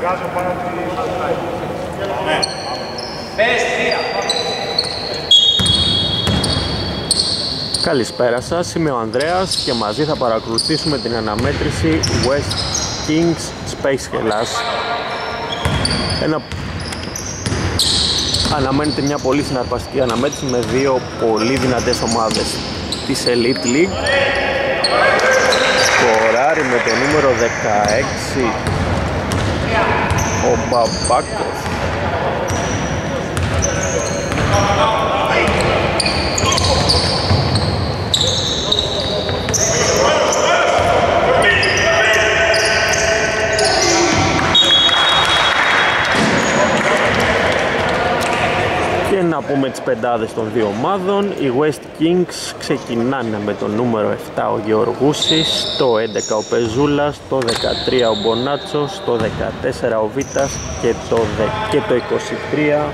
Βγάζω πάνω τη σαντάι. Ναι. Πες τρία. Καλησπέρα σας, είμαι ο Ανδρέας και μαζί θα παρακολουθήσουμε την αναμέτρηση West Kings Space Hellas. Αναμένεται μια πολύ συναρπαστική αναμέτρηση με δύο πολύ δυνατές ομάδες της Elite League. Σκοράρει με το νούμερο 16 ο Μπαμπάκος. Και να πούμε τις πεντάδες των δύο ομάδων. Οι West Kings ξεκινάνε με το νούμερο 7 ο Γεωργούσης, το 11 ο Πεζούλας, το 13 ο Μπονάτσος, το 14 ο Βίτας και το 23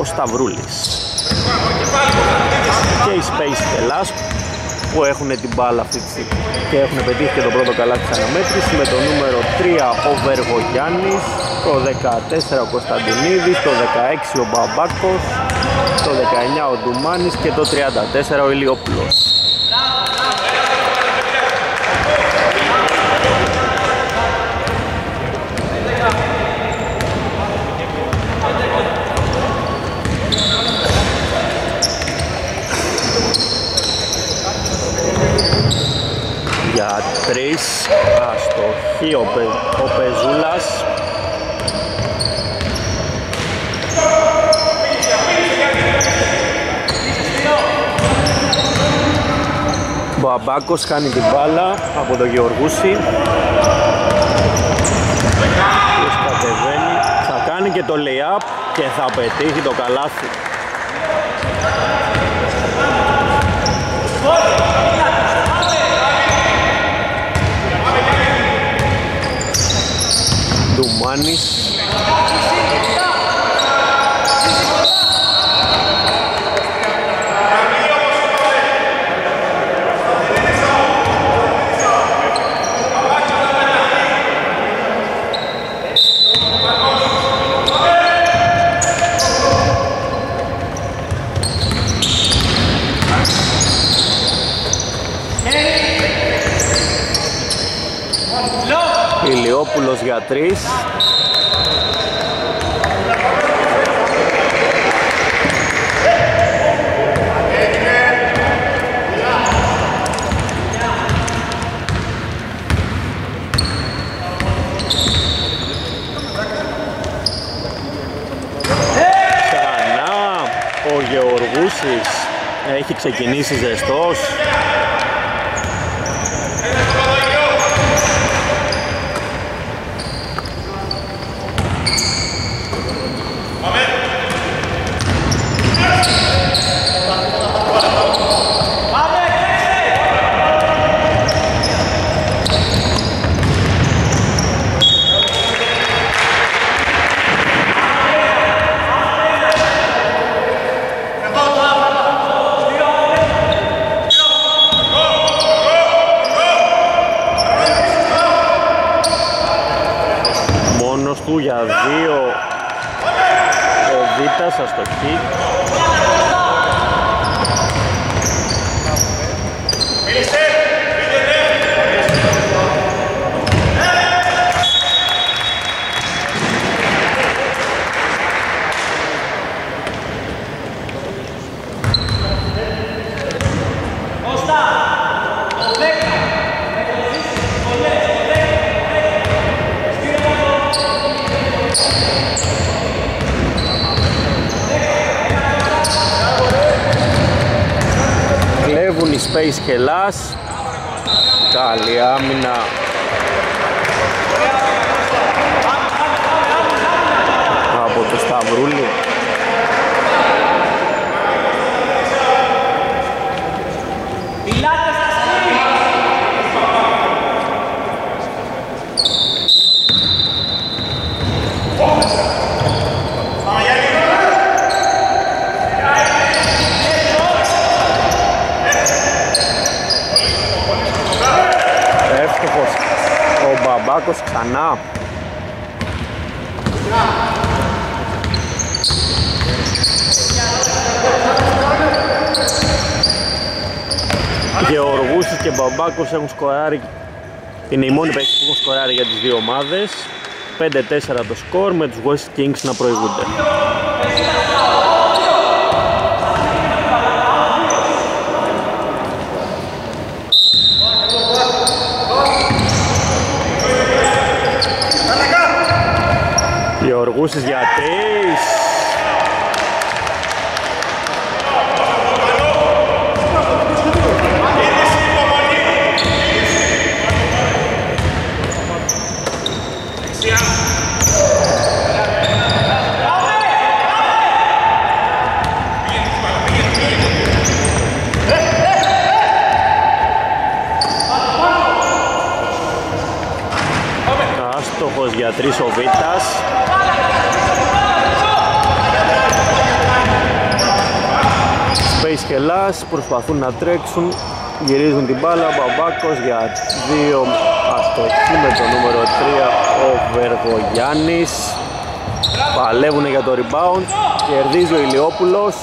ο Σταυρούλης. Και οι Space Hellas που έχουν την μπάλα αυτή τη στιγμή και έχουν πετύχει και τον πρώτο καλά της αναμέτρησης με το νούμερο 3 ο Βεργογιάννης, το 14 ο Κωνσταντινίδης, το 16 ο Μπαμπάκος, το 19 ο Ντουμάνης και το 34 ο Ηλιόπουλος. Για τρεις αστοχή ο Πεζούλας. Μπαμπάκος κάνει την μπάλα από τον Γεωργούση. Θα κάνει και το lay-up και θα πετύχει το καλάθι. Ντουμάνης. Ηλιόπουλος για τρεις. Ξανά ο Γεωργούσης έχει ξεκινήσει ζεστός. Για δύο ο Βίτας αστοχή. Space Hellas, καλή άμυνα. Από το Σταυρούλη. Ο Μπαμπάκος ξανά. Γεωργούσης και Μπαμπάκος έχουν σκοράρει. Είναι οι μόνοι παίκτες που έχουν σκοράρει για τις δύο ομάδες. 5-4 το σκορ, με τους West Kings να προηγούνται. Γεωργούσης για 3. Για 3 ο Βίτας. Space Hellas προσπαθούν να τρέξουν, γυρίζουν την μπάλα. Μπαμπάκος για 2 αστοχή με το νούμερο 3 ο Βεργογιάννης. Παλεύουν για το rebound, κερδίζει ο Ηλιόπουλος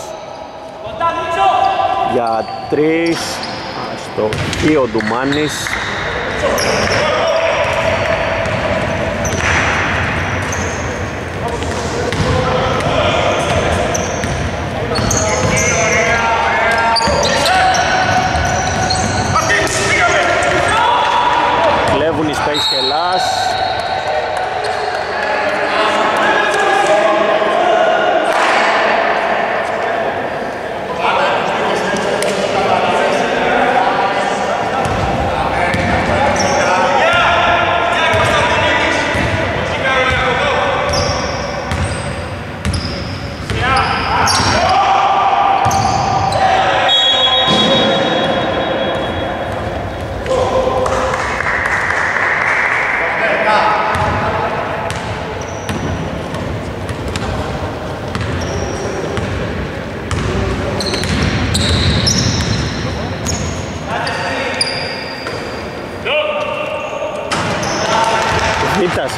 για 3 αστοχή ο Ντουμάνης.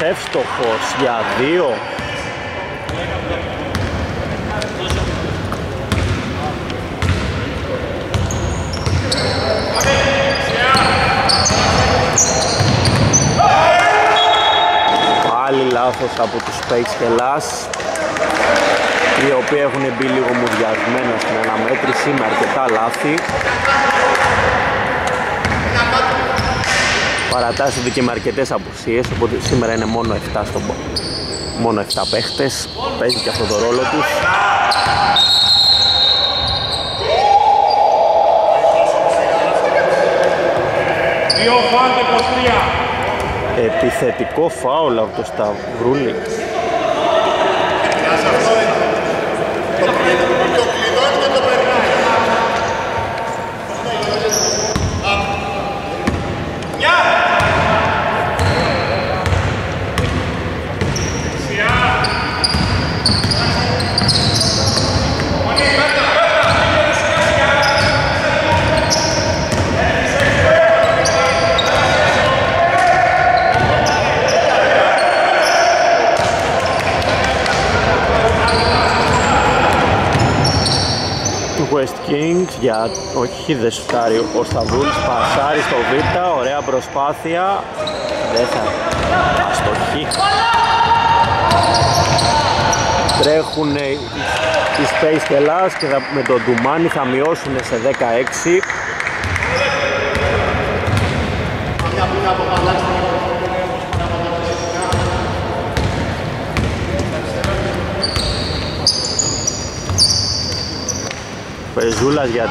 Εύστοχος για 2. Πάλι λάθος από τους Space Hellas, οι οποίοι έχουν μπει λίγο μουδιασμένα στην αναμέτρηση με αρκετά λάθη. Παρατάσσονται και με αρκετές απουσίες, οπότε σήμερα είναι μόνο 7, μόνο 7 παίχτες, παίζει και αυτό το ρόλο τους. Επιθετικό φάουλ από το Σταυρούλη. West Kings για... όχι, δεν σουτάρει ο Σταυρούλης, πασάρει στο Βίτα, ωραία προσπάθεια, δεν θα αστοχή. Τρέχουν οι Space Hellas και θα, με τον Ντουμάνη θα μειώσουν σε 16. Πεζούλας για 3,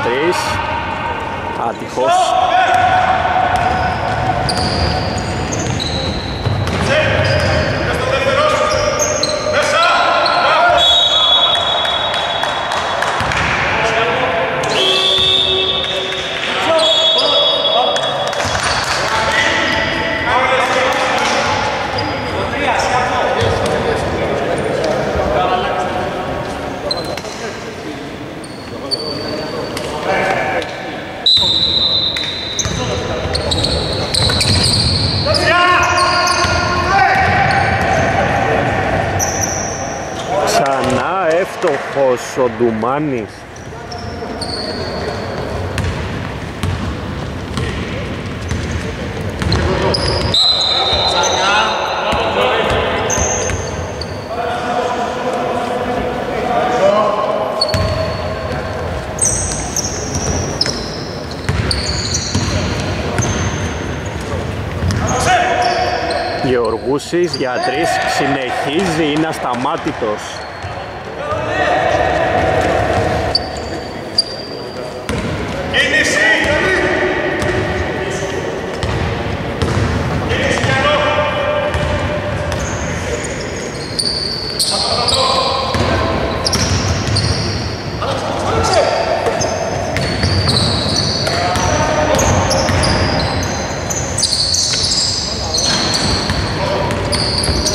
ατυχώς. άστοχος ο Ντουμάνης. Γεωργούσης για τρεις, συνεχίζει, είναι ασταμάτητος.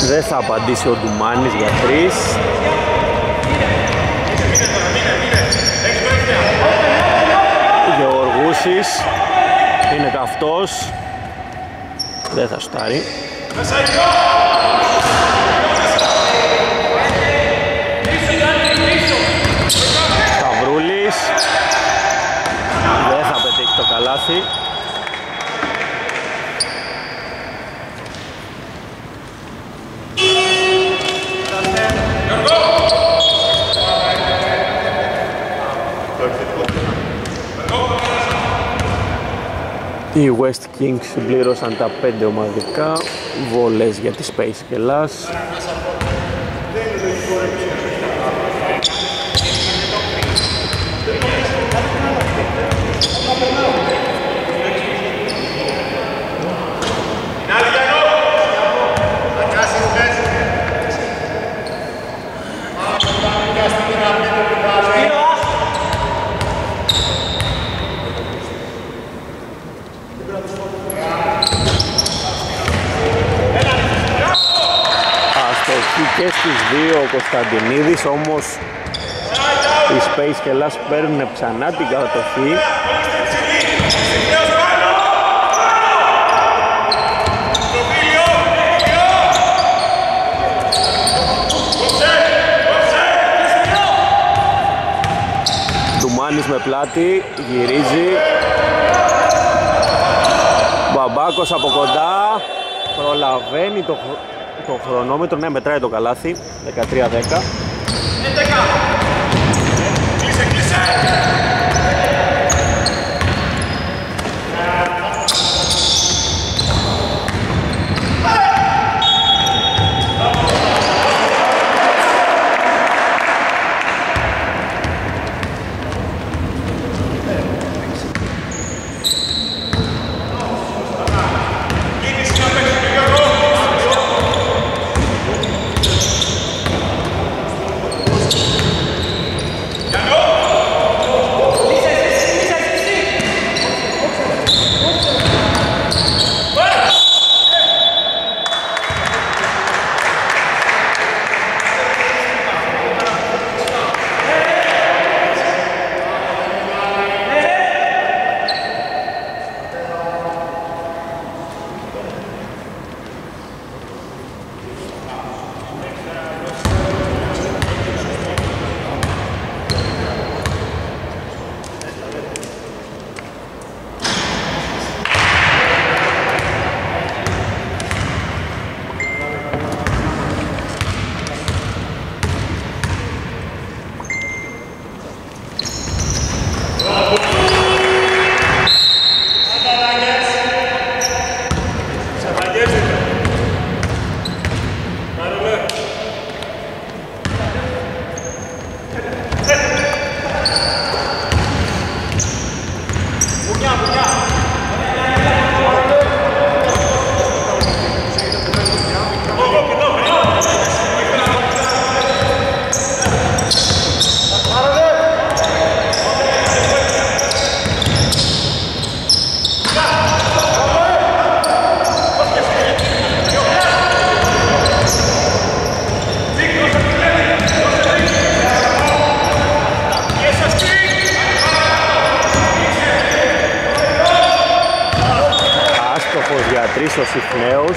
Δεν θα απαντήσει ο Ντουμάνης για τρεις. Γεωργούσης είναι καυτός. Δεν θα σουτάρει. Σταυρούλης. Δεν θα πετύχει το καλάθι. Οι West Kings συμπλήρωσαν τα 5 ομαδικά βολές για τη Space Hellas. Και στις δύο ο Κωνσταντινίδης, όμως η Space Hellas παίρνουν ξανά την κατοχή. Ντουμάνης με πλάτη, γυρίζει. Μπαμπάκος από κοντά, προλαβαίνει το χρονόμετρο, ναι, μετράει το καλάθι. 13-10. Κλείσε, κλείσε. Ο Σιφναίος.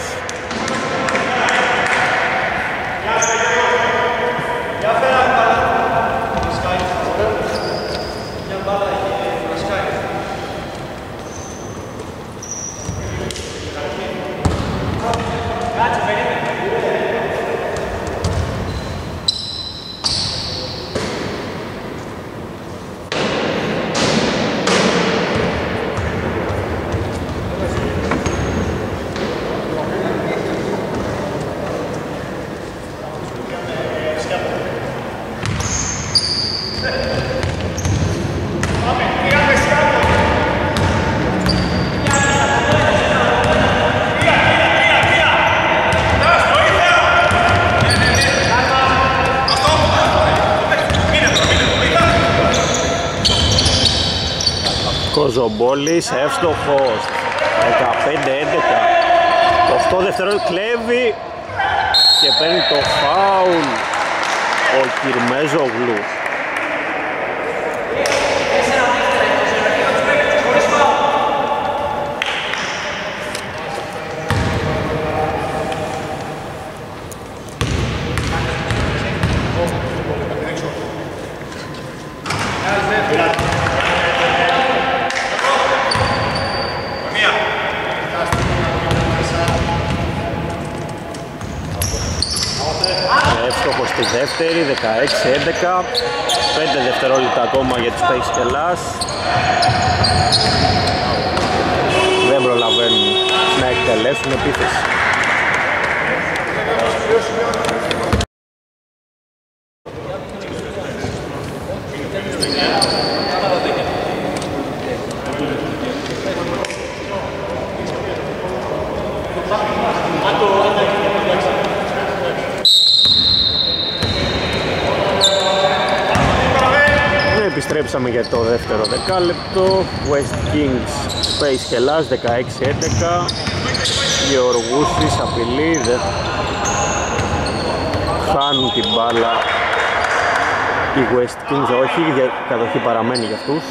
Κοζομπόλης, εύστοχος, 15-11, 8 δευτερόλεπτα, κλέβει και παίρνει το φάουλ ο Κυρμιζόγλου. Δεύτερη, 16-11, 5 δευτερόλεπτα ακόμα για τους Space Hellas. Δεν προλαβαίνουν να εκτελέσουν επίθεση. Επιστρέψαμε για το δεύτερο δεκάλεπτο. West Kings Space Hellas 16-11. Γεωργούσης απειλεί, χάνουν την μπάλα οι West Kings, όχι, η κατοχή παραμένει για αυτούς.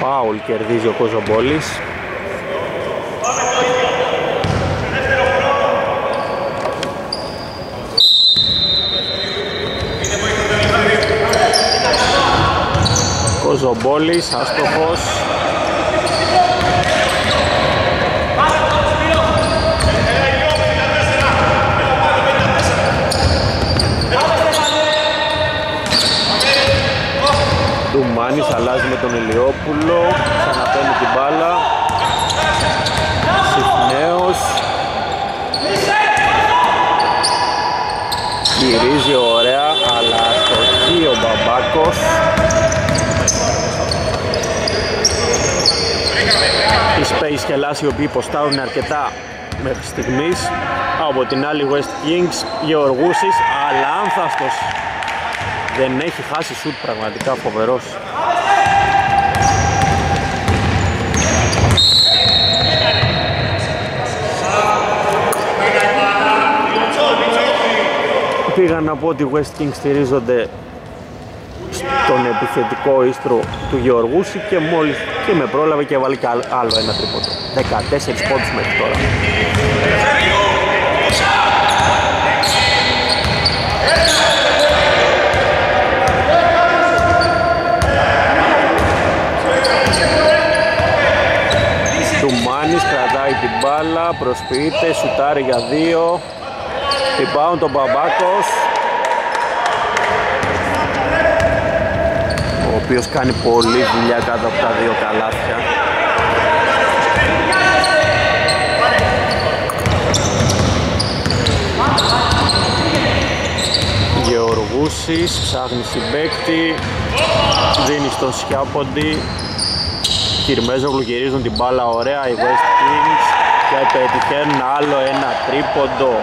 Φάουλ κερδίζει ο Κοζομπόλης. Κοζομπόλης, άστοχος. Ντουμάνης αλλάζει με τον Ηλιόπουλο, ξαναπαίνει την μπάλα. Σιφναίος. Γυρίζει ωραία, αλλά αστοχεί ο Μπαμπάκος. Οι Space Hellas, οι οποίοι υποστάρουν αρκετά μέχρι στιγμής. Από την άλλη West Kings, Γεωργούσης, αλλά άνθαστος, δεν έχει χάσει σουτ, πραγματικά φοβερός. Πήγα να πω ότι οι West Kings στηρίζονται τον επιθετικό ίστρο του Γεωργούση και μόλις και με πρόλαβε και βάλει άλλο ένα τρίποντο. 14 πόντους μέχρι τώρα. Τουμάνης κρατάει την μπάλα, προσποιείται, σουτάρει για δύο. Rebound τον Μπαμπάκος, ο οποίος κάνει πολλή δουλειά κάτω από τα δύο καλάθια. Γεωργούσης ψάχνει συμπαίκτη, δίνει στον Σιάποντη. Κυρμιζόγλου γυρίζουν την μπάλα ωραία οι West Kings και πετυχαίνουν άλλο ένα τρίποντο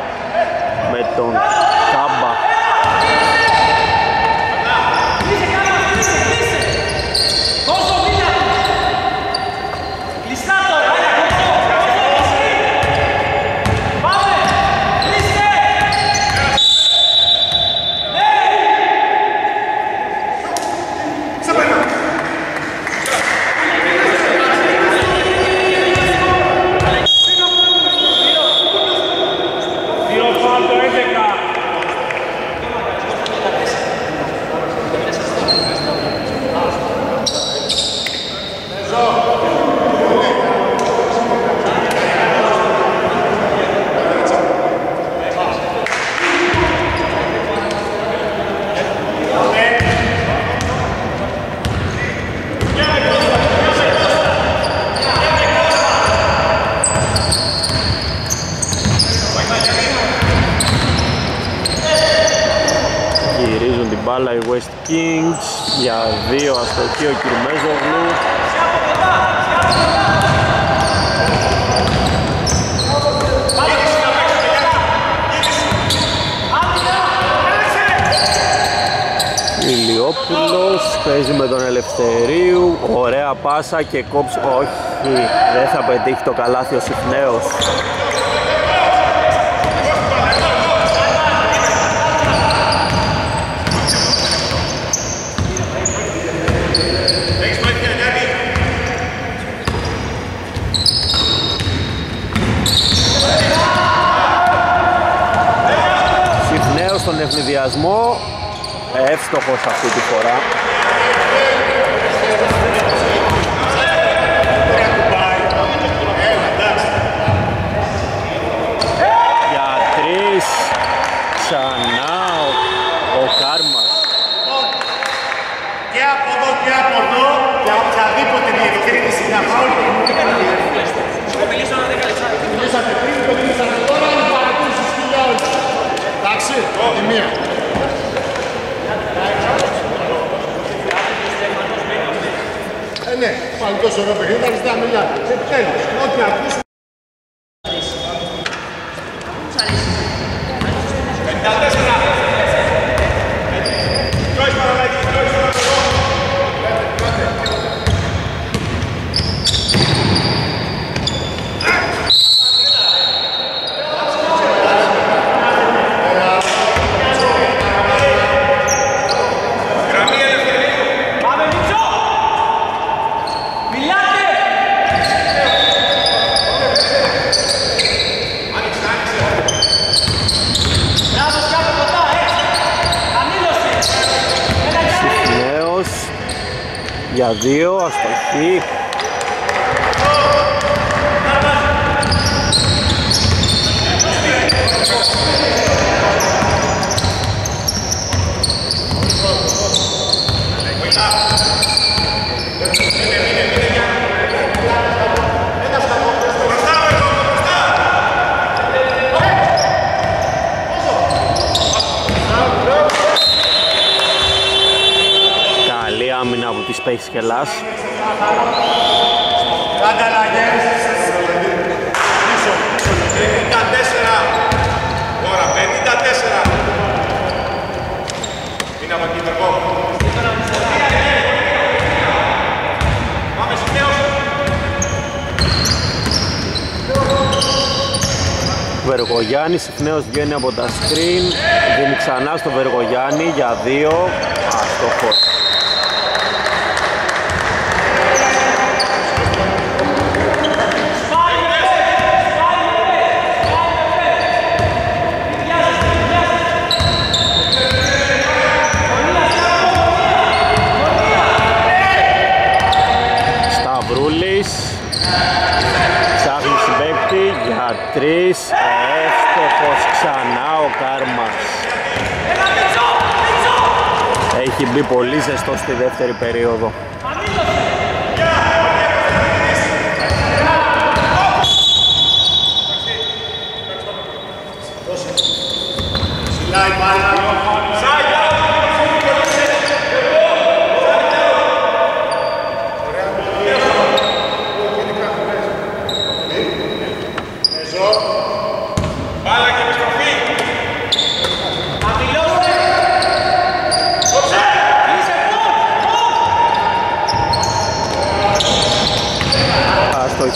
με τον Κάμπα. Για δύο αστοχή ο Κυρμιζόγλου. παίζει με τον Ελευθερίου, ωραία πάσα και κόψει, όχι, δεν θα πετύχει το καλάθι ο Σιφναίος. Σιφναίος στον ευνηδιασμό, εύστοχος αυτή τη φορά. Για τρεις, ξανά ο Κάρμας. Και από εδώ και από εδώ, για οποιαδήποτε διευκρίνηση να φάω. Μιλήσατε πριν, το μιλήσατε τώρα, είναι παρακολουθήσεις χιλιά όλοι. Εντάξει, η μία. Ναι, πάλι τόσο ωραίο παιχνίδι, θα ζητάμε μιλάτε. Επιτέλους, ό,τι ακούσουμε. Για δύο, αστοχή. Space Hellas. Βεργογιάννης, Σιφναίος βγαίνει από τα screen, δίνει ξανά στο Βεργογιάννη για δύο, αστοχός. Τρεις, εύστοχος ξανά ο Κάρμας. Έχει μπει πολύ ζεστό στη δεύτερη περίοδο.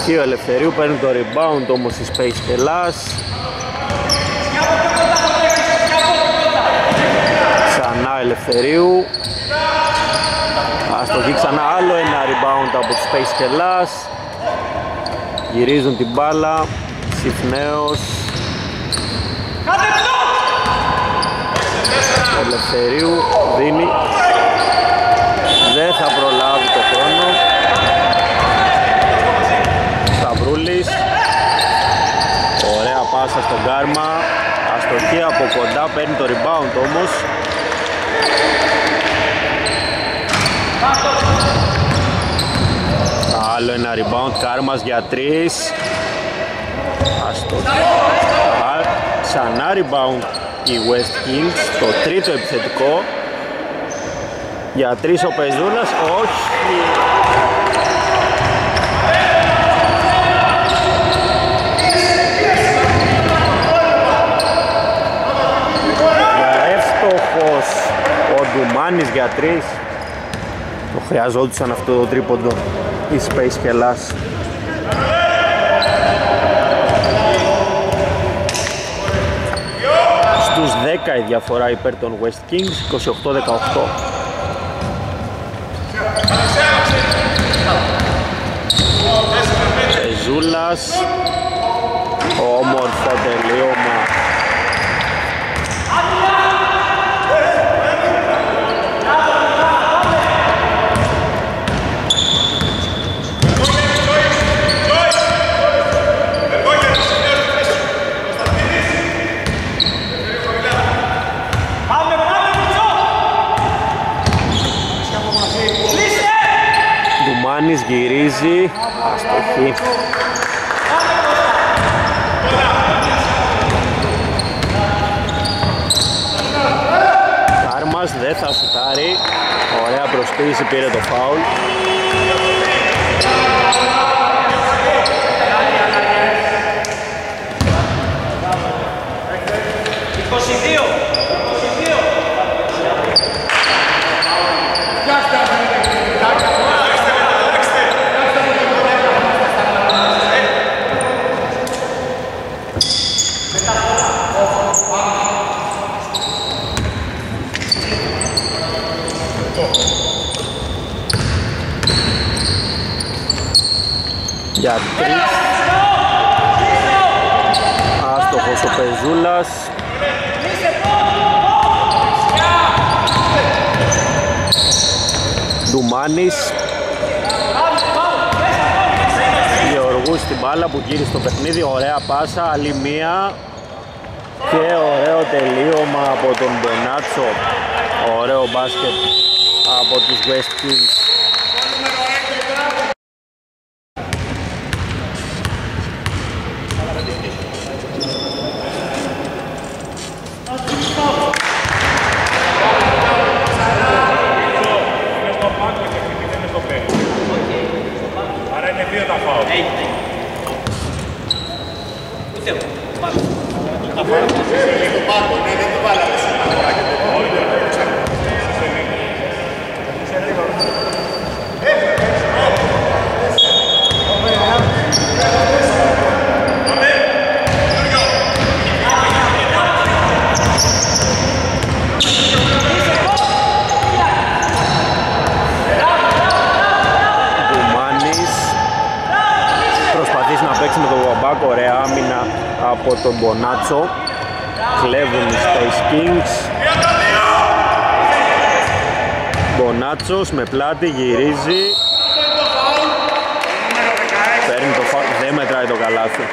Ο Ελευθερίου παίρνει το rebound όμως η Space Hellas. Ξανά Ελευθερίου. Αστοχή, ξανά άλλο ένα rebound από τη Space Hellas. Γυρίζουν την μπάλα. Σιφναίος. Ελευθερίου δίνει. Δεν θα προλάβει το χρόνο. Ωραία πάσα στον Κάρμα. Αστοχή από κοντά, παίρνει το rebound όμως. Άλλο ένα rebound, Κάρμας για τρεις. Αστοχή. Ξανά rebound η West Kings, το τρίτο επιθετικό. Για τρεις ο Πεζούλας, όχι. Ο Ντουμάνης για τρεις. Το χρειαζόντουσαν αυτό το τρίποντο η Space Hellas. Στους 10 η διαφορά υπέρ των West Kings, 28-18. Πεζούλας, όμορφο τελείωμα. Ντουμάνης γυρίζει, αστοχή. Κάρμας δεν θα σουτάρει, ωραία προσποίηση, πήρε το φάουλ. Για τρεις. Άστοχος ο Πεζούλας. Ντουμάνης. Γεωργούς στην μπάλα που γύρισε το παιχνίδι. Ωραία πάσα, άλλη μία. Και ωραίο τελείωμα από τον Μπονάτσο. Ωραίο μπάσκετ από τους West Kings. Από τον Μπονάτσο κλέβουν οι Space Kings. Μπονάτσος με πλάτη γυρίζει, παίρνει το φάουλ, δεν μετράει το καλάθι.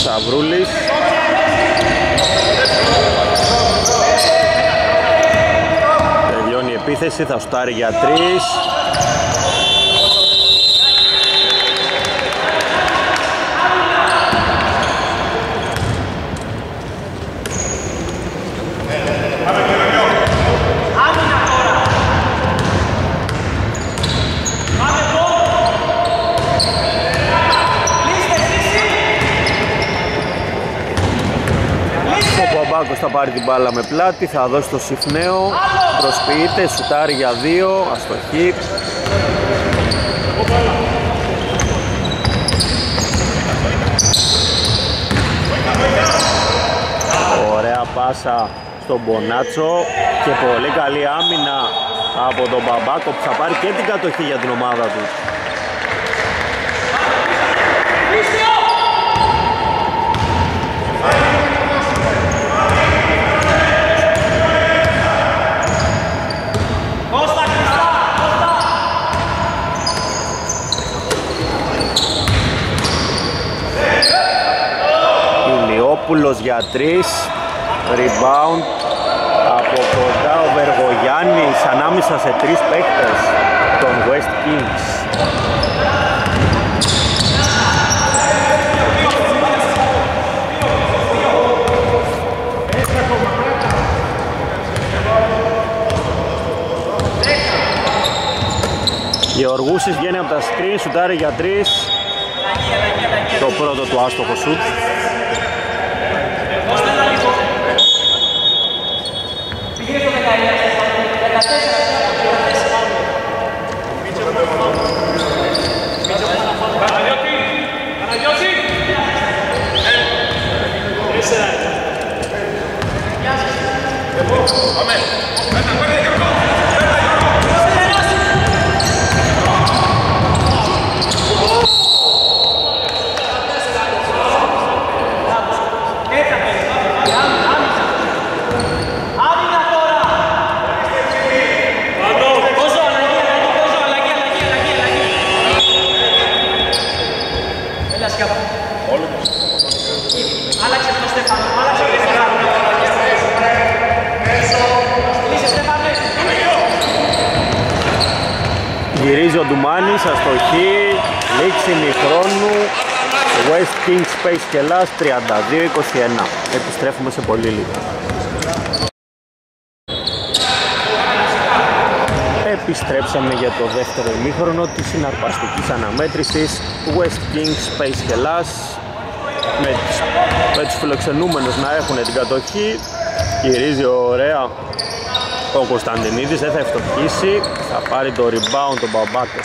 Σταυρούλης, τελειώνει η επίθεση, θα στάρει για τρεις. Μπαμπάκος θα πάρει την μπάλα με πλάτη, θα δώσει το Σιφναίο, προσποιείται, σουτάρει για δύο, αστοχή. Ωραία πάσα στον Μπονάτσο και πολύ καλή άμυνα από τον Μπαμπάκο που θα πάρει και την κατοχή για την ομάδα του. Παύπουλος για τρεις, rebound από κοντά ο Βεργογιάννης, ανάμεσα σε τρεις παίκτες των West Kings. Γεωργούσης βγαίνει από τα σκριν, σουτάρει για 3. Το πρώτο του άστοχο σουτ. Γυρίζει ο Ντουμάνης, αστοχή, λήξιμη χρόνου, West Kings Space Hellas 32-21. Επιστρέφουμε σε πολύ λίγο. Επιστρέψαμε για το δεύτερο ημίχρονο της συναρπαστικής αναμέτρησης West Kings Space Hellas, με τους φιλοξενούμενους να έχουν την κατοχή. Γυρίζει ωραία ο Κωνσταντινίδης, δεν θα ευτοπίσει, θα πάρει το rebound τον Μπαμπάκο.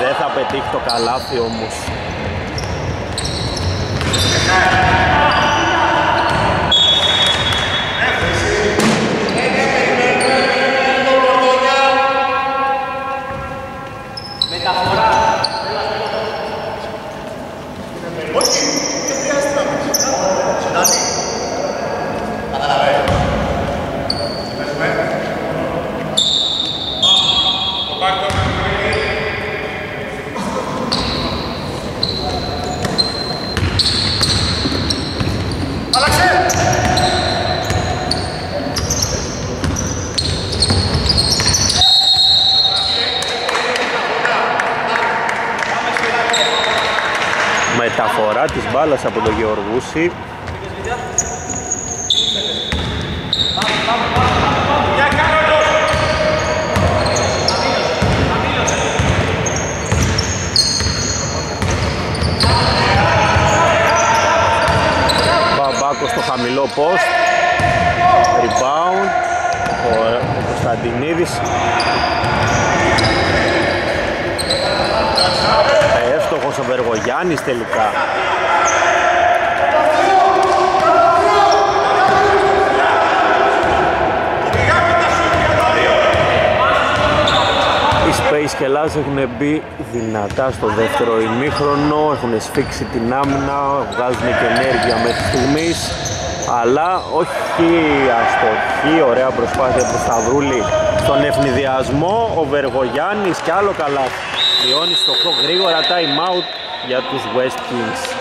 Δεν θα πετύχει το καλάθι όμως. Μεταφορά της μπάλας από τον Γεωργούση. Μπαμπάκος στο χαμηλό post. Rebound. Ο Κωνσταντινίδης. Εύστοχος ο Βεργογιάννης τελικά. Οι Space Hellas έχουν μπει δυνατά στο δεύτερο ημίχρονο, έχουν σφίξει την άμυνα, βγάζουν και ενέργεια μέχρι στιγμής, αλλά όχι αστοχή. Ωραία προσπάθεια του Σταυρούλη στον ευνηδιασμό, ο Βεργογιάννης και άλλο καλά. Μειώνει στο 8 γρήγορα time out για τους West Kings.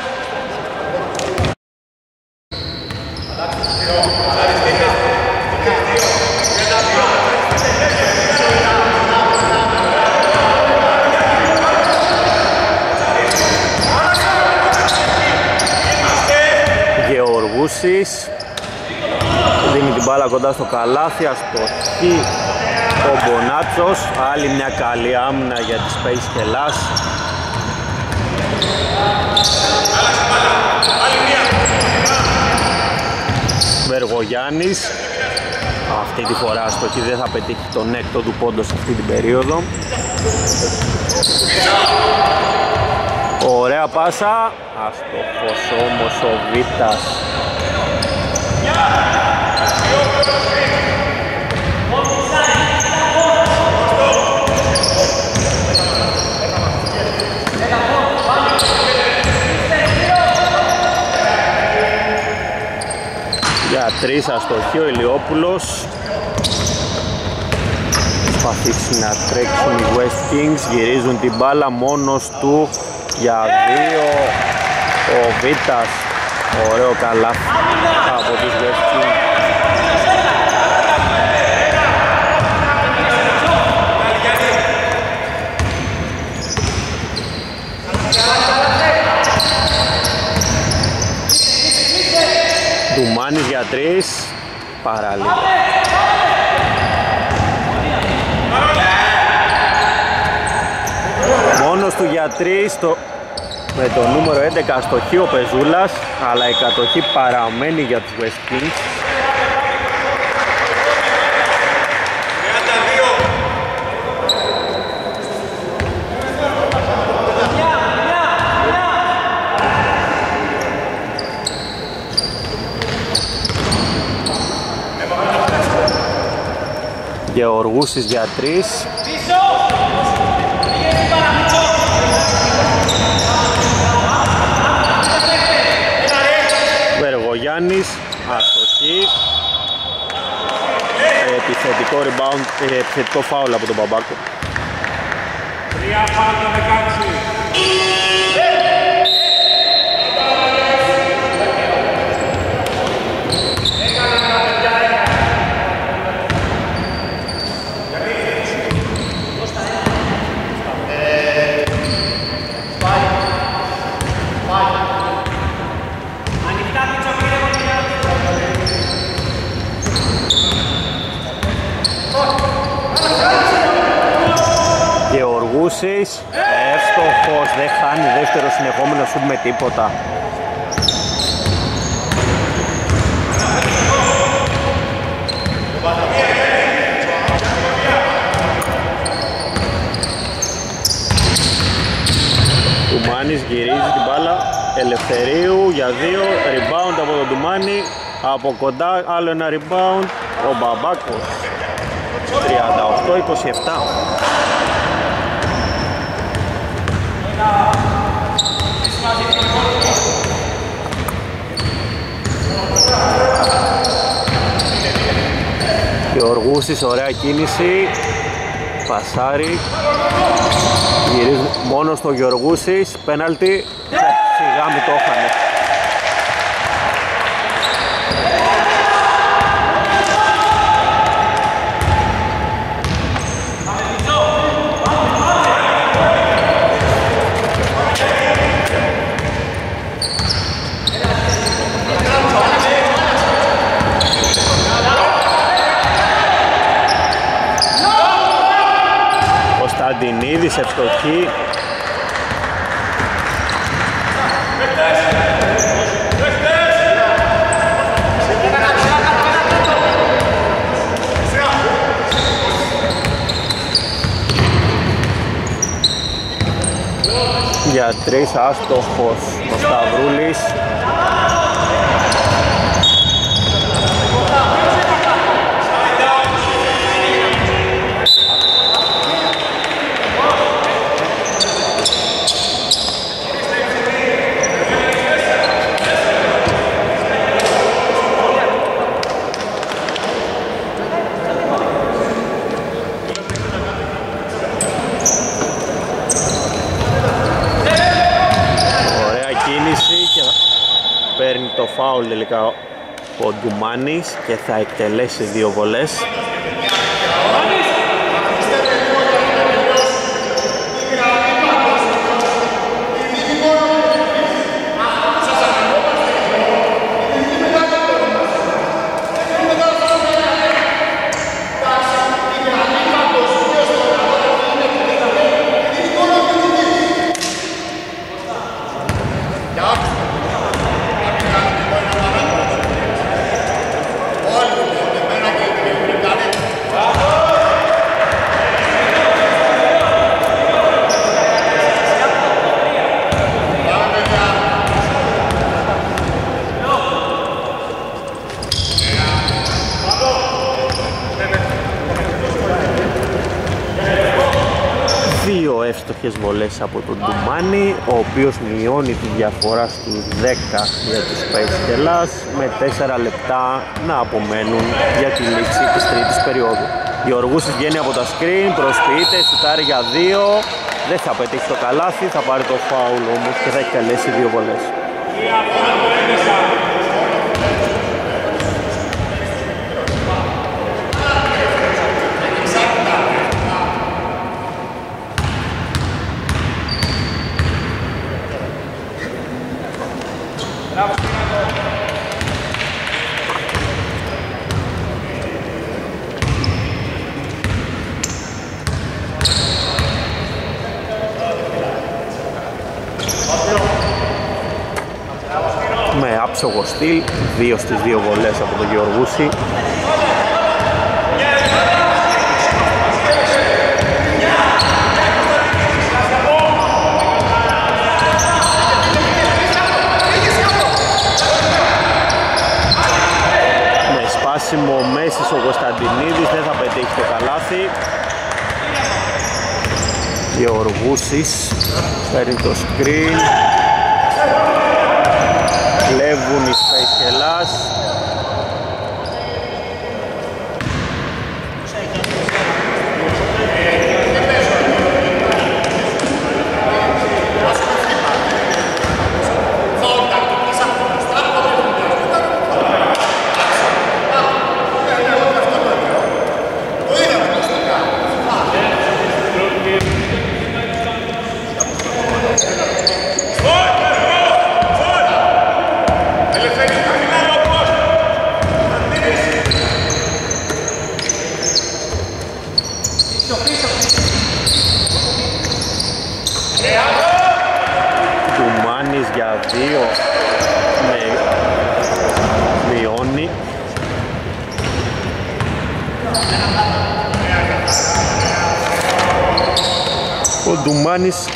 Γεωργούσης δίνει την μπάλα κοντά στο καλάθι, αστοχή. Ο Μπονάτσος, άλλη μια καλή άμυνα για τη Space Hellas. Βεργογιάννης. Αυτή τη φορά στο ότι δεν θα πετύχει τον έκτο του πόντο σε αυτή την περίοδο. Ωραία πάσα. Αστοχός όμως ο Βίτας. Για τρεις αστοχή ο Ηλιόπουλος. Προσπαθήσει να τρέξουν οι West Kings, γυρίζουν την μπάλα μόνος του για δύο. Ο Βίτας, ωραίο καλάθι από τους West Kings. Ντουμάνης για τρεις, παράλληλα. Μόνος του για τρεις, με το νούμερο 11 αστοχή ο Πεζούλας, αλλά η κατοχή παραμένει για τους West Kings. Γεωργούσης για τρεις. Βεργογιάννης, αστοχή. Επιθετικό rebound, επιθετικό φάουλ από τον Μπαμπάκο. 3-16. Εύστοχος, δεν χάνει δεύτερο συνεχόμενο σουτ με τίποτα. Ντουμάνης γυρίζει την μπάλα Ελευθερίου για δύο, rebound από τον Ντουμάνη, από κοντά άλλο ένα rebound, ο Μπαμπάκος. 38-27. Γεωργούσης, ωραία κίνηση, πασάρι, γυρίζει μόνο στο Γεωργούσης, πέναλτι, σιγά μην το έχανε. Κωνσταντινίδης, ευτοχή. Για τρεις άστοχος ο Σταυρούλης. Το φάουλ τελικά ο Ντουμάνης και θα εκτελέσει δύο βολές. κάποιες βολές από τον Ντουμάνη, ο οποίος μειώνει τη διαφορά στους 10 για τους Space Hellas με 4 λεπτά να απομένουν για τη λήξη της τρίτης περίοδου. Γεωργούσης βγαίνει από τα screen, προσποιείται, σουτάρει για 2, δεν θα πετύχει το καλάθι, θα πάρει το φάουλ όμως και θα έχει καλέσει 2 βολές. Σογοστήλ, 2 στις 2 βολές από τον Γεωργούση. Με σπάσιμο μέσης ο Κωνσταντινίδης, δεν θα πετύχει το καλάθι. Γεωργούσης παίρνει το σκριν. Κλέβουν οι Space Hellas.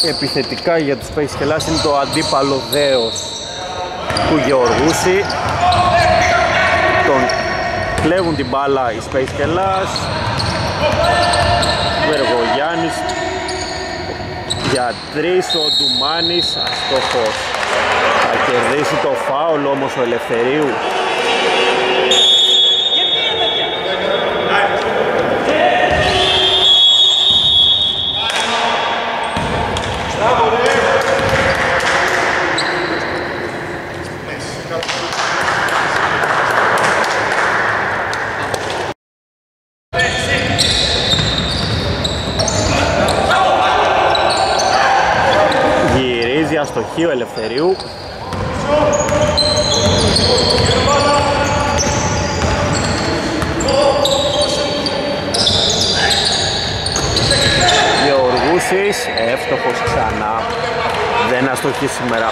Επιθετικά για τους Space Hellas είναι το αντίπαλο δέος του Γεωργούση. Τον κλέβουν την μπάλα οι Space Hellas. Βεργογιάννης για 3, ο Ντουμάνης αστόχος. Θα κερδίσει το φάουλ όμως ο Ελευθερίου. Ο Ελευθερίου. Γεωργούσης, εύστοχος ξανά. Δεν αστοχεί σήμερα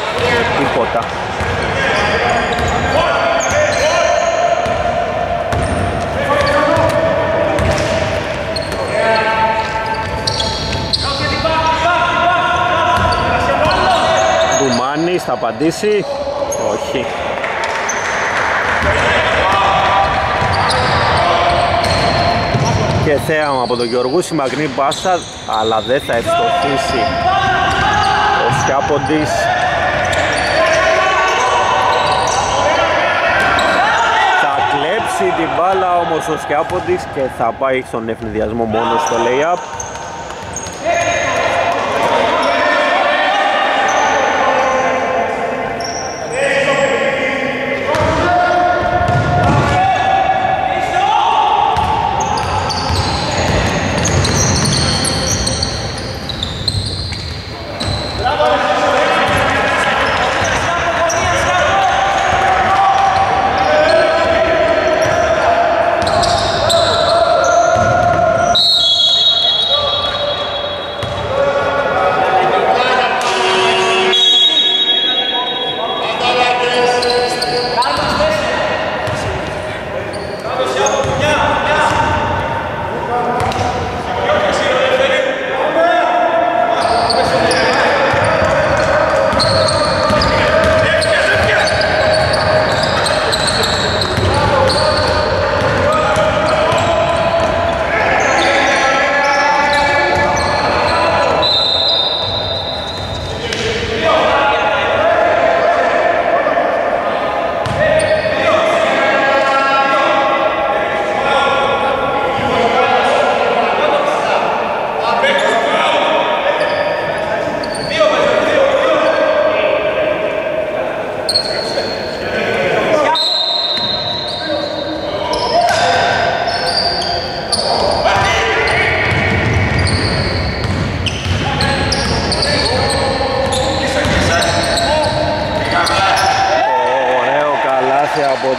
τίποτα. Θα απαντήσει, όχι. Και θέαμα από τον Γεωργούση, μαγνή μπάστα, αλλά δεν θα ευστοχίσει ο Σιάποντης. Θα κλέψει την μπάλα όμως ο Σιάποντης και θα πάει στον ευνηδιασμό μόνο στο lay-up.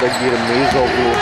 τον Κυρμιζόγλου.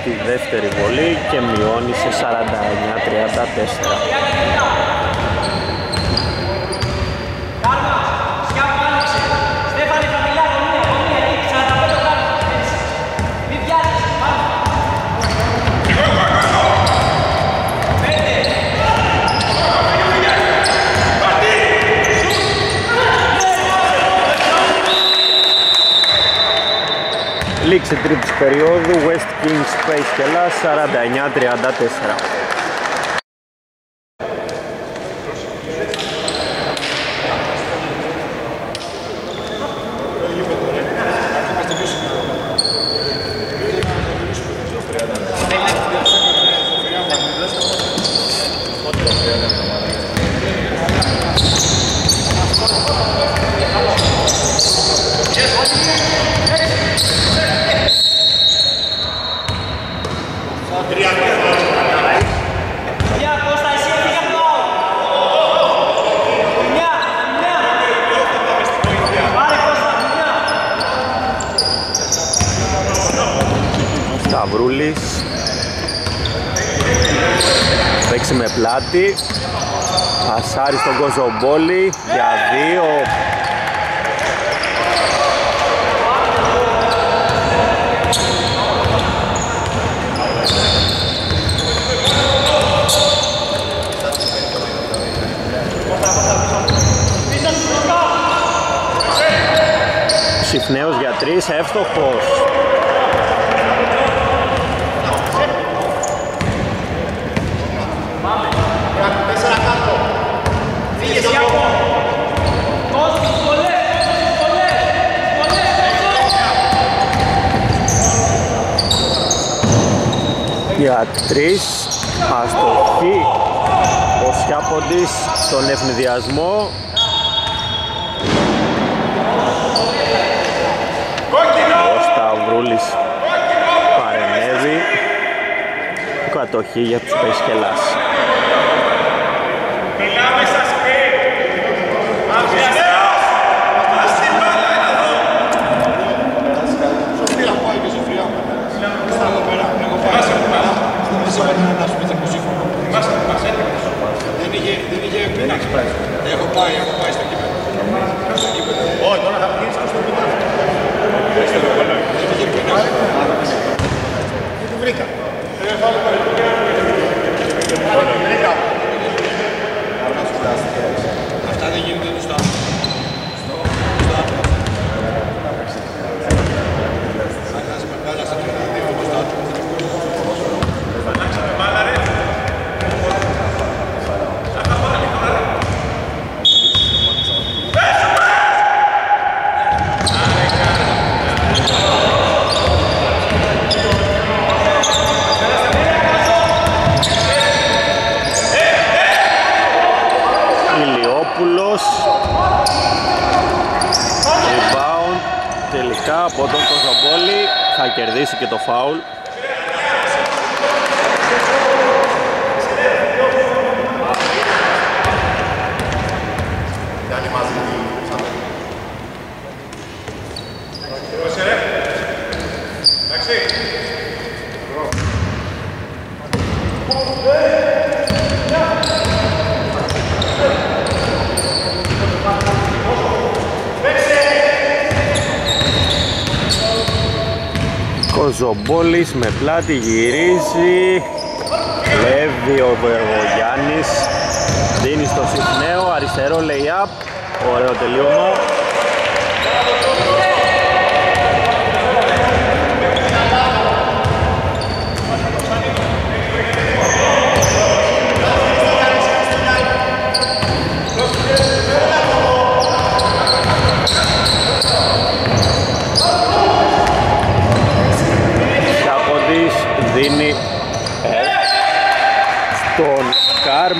Στη δεύτερη βολή και μειώνει σε 49-34. Κάρμας, σκιάπαναξε. Στέφανε χαμηλά, γωνία, εκεί, 45 Κάρμας. Μη πιάσεις, πάμε. Λήξη τρίτης περίοδου, West Kings Space Hellas 49-34. Σταυρούλης παίξει με πλάτη, πασάρι στον Κοζομπόλη για δύο. Σιφναίος για τρεις, εύστοχος. Για τρεις, αστοχή ο Σιάποντης στον ευνηδιασμό. Ο Σταυρούλης παρενέβη. Κατοχή για τους Space Hellas. Έχω πάει στο κήπεδο. Όχι, τώρα θα πηγαίνεις στο κήπεδο. Δεν την βρήκα. Αυτά δεν γίνονται στο άτομο. Rebound τελικά από τον Κοζομπόλη, θα κερδίσει και το φάουλ. Κοζομπόλης με πλάτη γυρίζει, κλέβει ο Βεργογιάννης. δίνει στο Σιφναίο, αριστερό lay-up, ωραίο τελείωμα.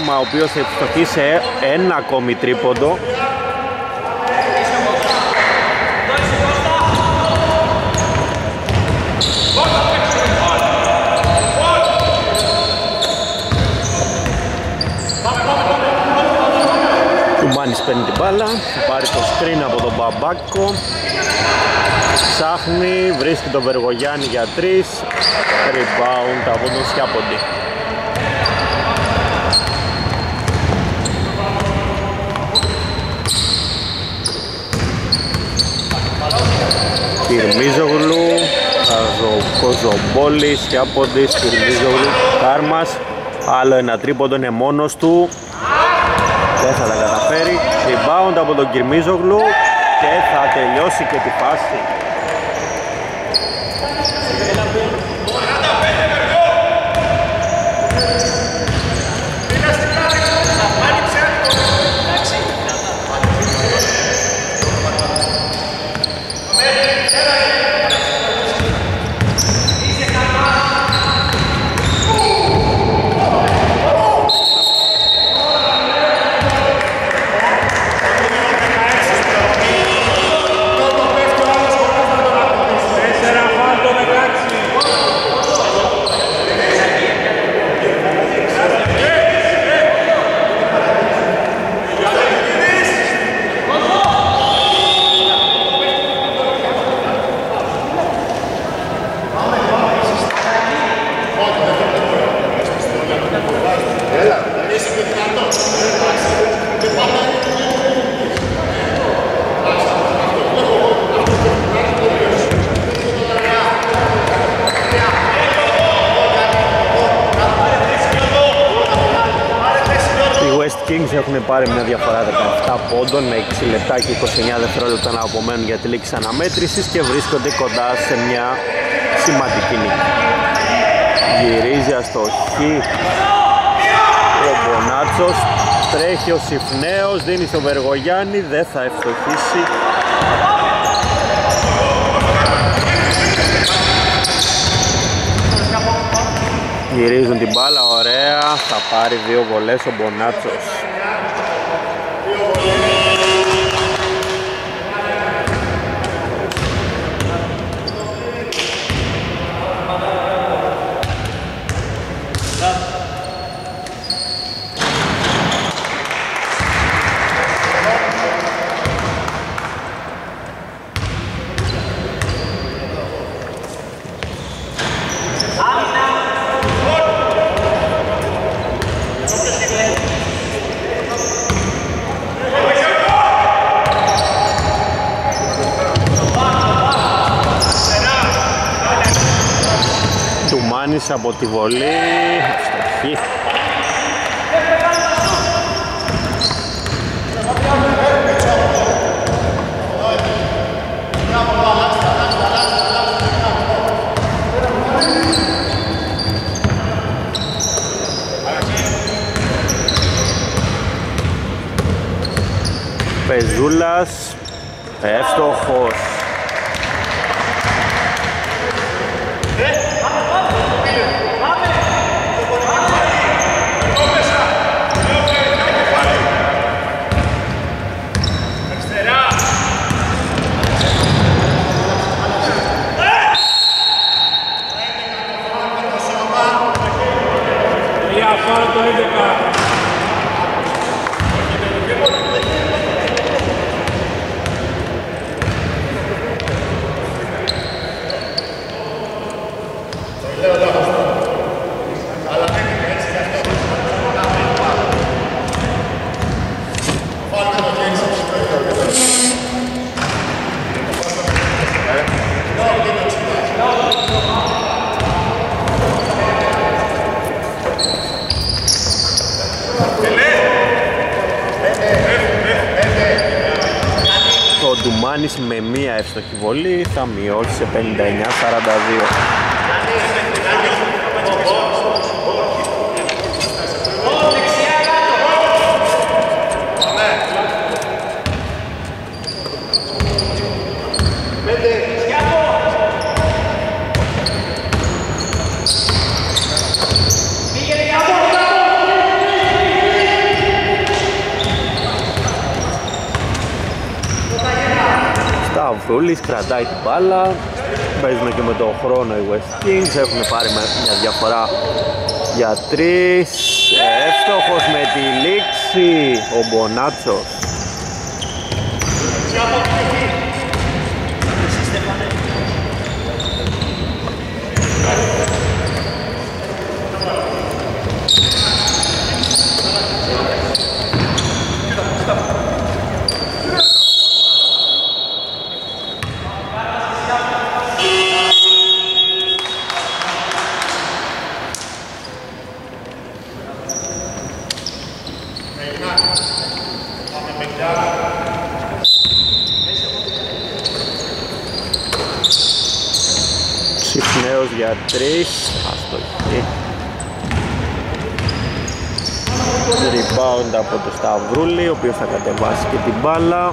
Ο οποίος θα επιστοχεί σε ένα ακόμη τρίποντο. Ντουμάνης παίρνει την μπάλα, πάρει το σκριν από τον Μπαμπάκο, ψάχνει, βρίσκει τον Βεργογιάννη για τρεις, rebound από τον Σιάποντη. Κυρμιζόγλου, Κοζομπόλης, Σιάποντης, Κυρμιζόγλου, Κάρμας. Άλλο ένα τρίποντο, είναι μόνος του. Δεν θα τα καταφέρει. Rebound από τον Κυρμιζόγλου και θα τελειώσει και τη φάση. Έχουν πάρει μια διαφορά 17 πόντων με 6 λεπτά και 29 δευτερόλεπτα να απομένουν για τη λήξη αναμέτρησης και βρίσκονται κοντά σε μια σημαντική νίκη. Γυρίζει αστοχή ο Μπονάτσος, τρέχει ο Σιφναίος, δίνει στον Βεργογιάννη, δεν θα ευτοχίσει. Γυρίζουν την μπάλα, ωραία, θα πάρει δύο βολές ο Μπονάτσος. Από τη βολή, ευστοχή. Πεζούλας, εύστοχος. Τελε! Ντουμάνης με μία εύστοχη βολή θα μειώσει σε 59-42. Σταυρούλης κρατάει την μπάλα, παίζουν και με τον χρόνο οι West Kings, έχουν πάρει μια διαφορά για 3, εύστοχος με τη λήξη ο Μπονάτσος. Σιφναίος για 3, αστοχή. Rebound από το Σταυρούλη, ο οποίος θα κατεβάσει και την μπάλα.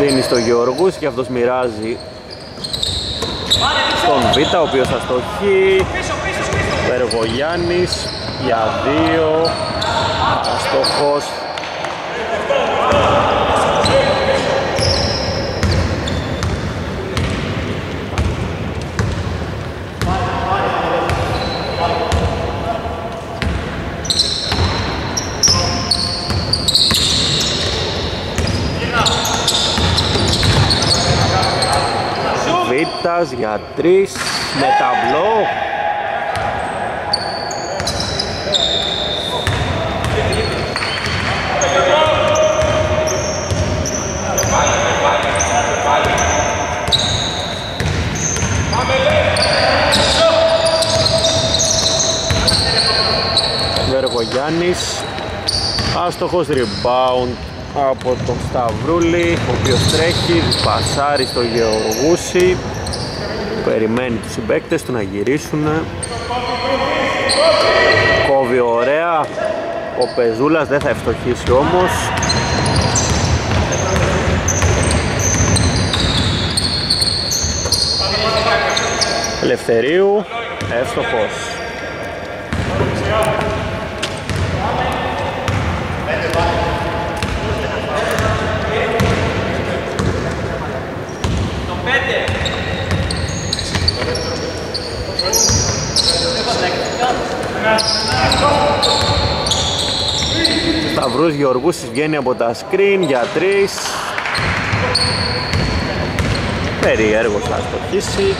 Δίνει στο Γεώργους και αυτός μοιράζει στον Βίτα, ο οποίος αστοχή. Βεργογιάννης για 2, αστοχός. Βίτας για 3 με ταμπλό. Βεργογιάννης, άστοχος, rebound από τον Σταυρούλη, ο οποίος τρέχει, πασάρει στο Γεωργούση, περιμένει τους συμπαίκτες του να γυρίσουν, κόβει ωραία ο Πεζούλας, δεν θα ευστοχίσει όμως. Ελευθερίου, εύστοχος. Σταυρούς Γεωργούσης βγαίνει από τα screen για 3. Περιέργως θα στοχίσει.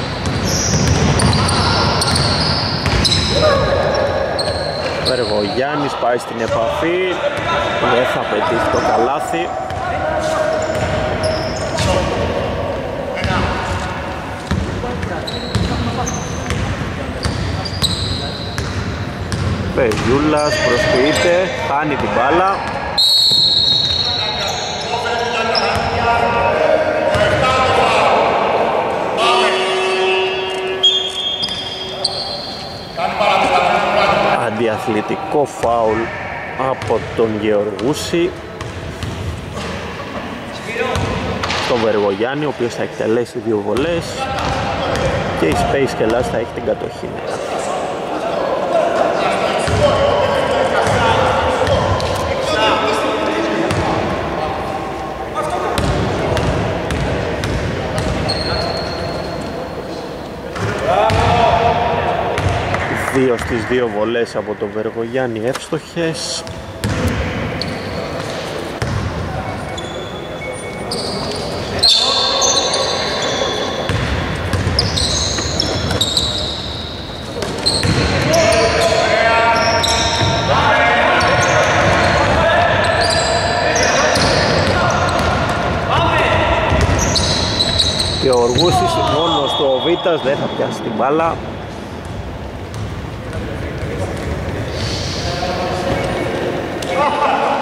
Βεργογιάννης πάει στην επαφή, δεν θα πετύχει το καλάθι. Πεζούλας προσποιείται, χάνει την μπάλα. Αντιαθλητικό φάουλ από τον Γεωργούση στον Βεργογιάννη, ο οποίος θα εκτελέσει 2 βολές και η Space Hellas θα έχει την κατοχή. Δύο στις δύο βολές από τον Βεργογιάννη, εύστοχες. Και ο Γεωργούσης μόνος του, ο Βίτας δεν θα πιάσει την μπάλα. Ha ha ha!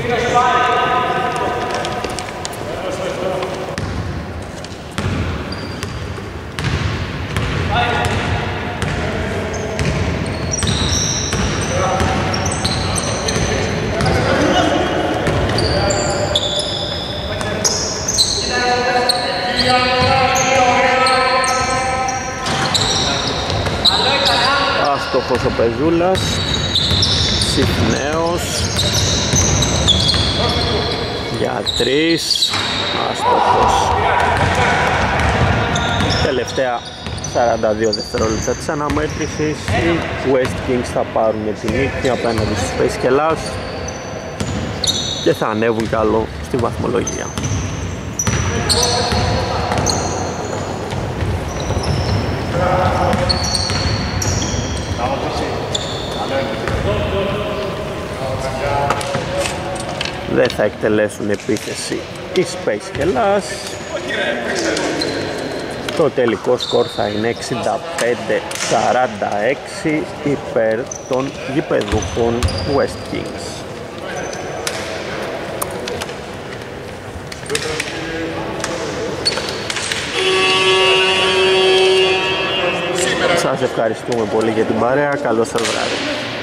Άστοχος ο Πεζούλας, Σιφναίος για τρεις, άστοχος. Τελευταία 42 δευτερόλεπτα της αναμέτρησης, οι West Kings θα πάρουν τη νίκη απέναντι στους Space Hellas και θα ανέβουν καλό στη βαθμολογία. Δεν θα εκτελέσουν επίθεση οι Space Hellas. Το τελικό σκορ θα είναι 65-46 υπέρ των γηπεδούχων West Kings. Σας ευχαριστούμε πολύ για την παρέα. Καλό σας βράδυ.